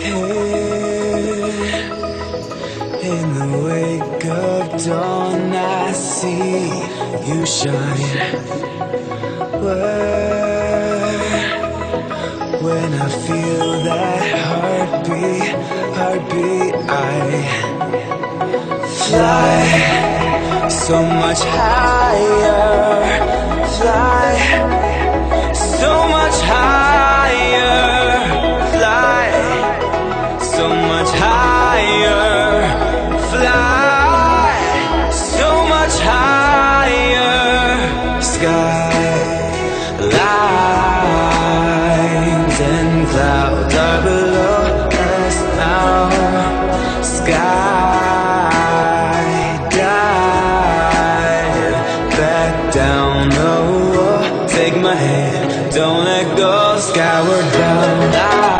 Hey, in the wake of dawn, I see you shine. When I feel that heartbeat, I fly so much higher. Fly so much higher, fly so much higher, fly so much higher. Skylines and clouds are below us now. Sky dive back down the wall. Take my hand, don't let go, skyward bound.